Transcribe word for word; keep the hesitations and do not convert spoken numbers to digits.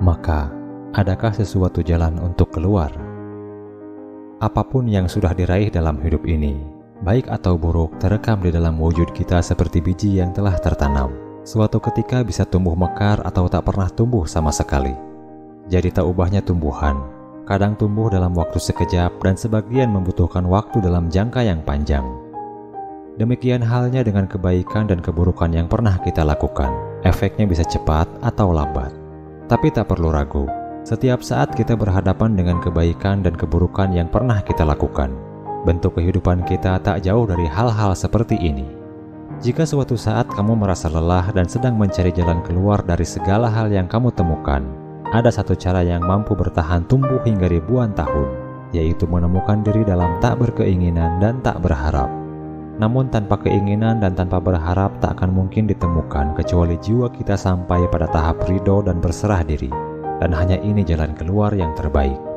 Maka, adakah sesuatu jalan untuk keluar? Apapun yang sudah diraih dalam hidup ini, baik atau buruk, terekam di dalam wujud kita seperti biji yang telah tertanam. Suatu ketika bisa tumbuh mekar atau tak pernah tumbuh sama sekali. Jadi tak ubahnya tumbuhan, kadang tumbuh dalam waktu sekejap dan sebagian membutuhkan waktu dalam jangka yang panjang. Demikian halnya dengan kebaikan dan keburukan yang pernah kita lakukan. Efeknya bisa cepat atau lambat. Tapi tak perlu ragu. Setiap saat kita berhadapan dengan kebaikan dan keburukan yang pernah kita lakukan. Bentuk kehidupan kita tak jauh dari hal-hal seperti ini. Jika suatu saat kamu merasa lelah dan sedang mencari jalan keluar dari segala hal yang kamu temukan, ada satu cara yang mampu bertahan tumbuh hingga ribuan tahun, yaitu menemukan diri dalam tak berkeinginan dan tak berharap. Namun tanpa keinginan dan tanpa berharap tak akan mungkin ditemukan kecuali jiwa kita sampai pada tahap ridho dan berserah diri. Dan hanya ini jalan keluar yang terbaik.